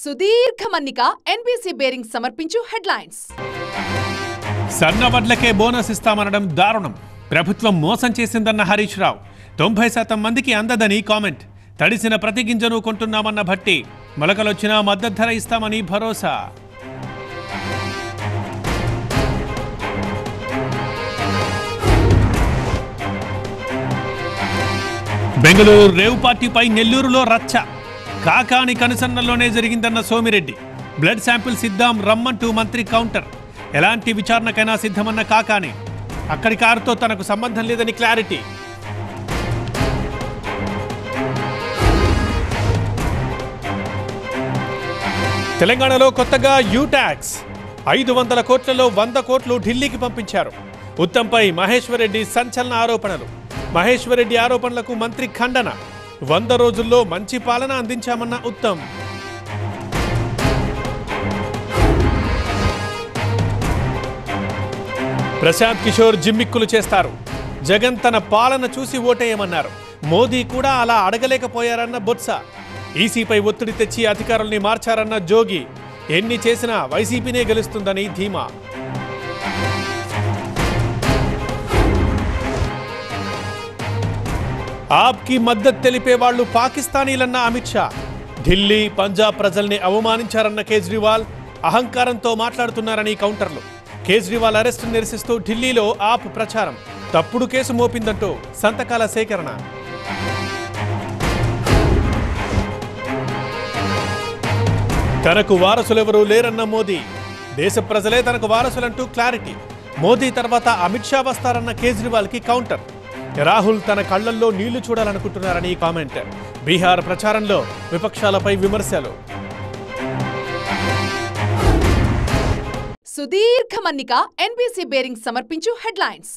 Sudhir Kamanika, NBC Bearing Summer Pinchu Headlines. Sarna Vadlake bonus istamanadam Darunam. Prabhutvam mosam chesindana Harish Rao. 90% mandiki andadani comment. తడిసిన ప్రతి గింజను కొంటున్నామన్న భట్టి మొలకలొచ్చినా మద్దతు ధర ఇస్తామని భరోసా. Bengaluru rave పార్టీపై నెల్లూరులో రచ్చ. కాకాని కనుసన్నల్లోనే జరిగిందన్న సోమిరెడ్డి. బ్లడ్ శాంపిల్ సిద్ధాం రమ్మన్ టు మంత్రి కౌంటర్. ఎలాంటి విచారణకైనా సిద్ధమన్న కాకాని. అక్కడి కారుతో తనకు సంబంధం లేదని క్లారిటీ. తెలంగాణలో కొత్తగా యూ ట్యాక్స్ 500 కోట్లలో 100 కోట్లు ఢిల్లీకి పంపించారు. ఉత్తంపై మహేశ్వర్ రెడ్డి సంచలన ఆరోపణలు. మహేశ్వర్ రెడ్డి ఆరోపణలకు మంత్రి ఖండన. 100 రోజుల్లో మంచి పాలన అందించామన్న ఉత్తమ్. ప్రశాంత్ కిషోర్ జిమ్మిక్కులు చేస్తారు. జగన్ తన పాలన చూసి ఓటేయమన్నారు. మోదీ కూడా అలా అడగలేకపోయారన్న బొత్స. ఈసీపై ఒత్తిడి తెచ్చి అధికారుల్ని మార్చారన్న జోగి. ఎన్ని చేసినా వైసీపీనే గెలుస్తుందని ధీమా. ఆప్కి మద్దతు తెలిపే వాళ్లు పాకిస్తానీలన్న అమిత్ షా. ఢిల్లీ పంజాబ్ ప్రజల్ని అవమానించారన్న కేజ్రీవాల్ అహంకారంతో మాట్లాడుతున్నారని కౌంటర్లు. కేజ్రీవాల్ అరెస్ట్ నిరసిస్తూ ఢిల్లీలో ఆప్ ప్రచారం. తప్పుడు కేసు మోపిందంటూ సంతకాల సేకరణ. తనకు వారసులెవరూ లేరన్న మోదీ. దేశ ప్రజలే తనకు వారసులంటూ క్లారిటీ. మోదీ తర్వాత అమిత్ షా వస్తారన్న కేజ్రీవాల్కి కౌంటర్. రాహుల్ తన కళ్లల్లో నీళ్లు చూడాలనుకుంటున్నారని కామెంట్. బీహార్ ప్రచారంలో విపక్షాలపై విమర్శలు. సుదీర్ఘ మన్నిక NBC బేరింగ్ సమర్పించు హెడ్లైన్స్.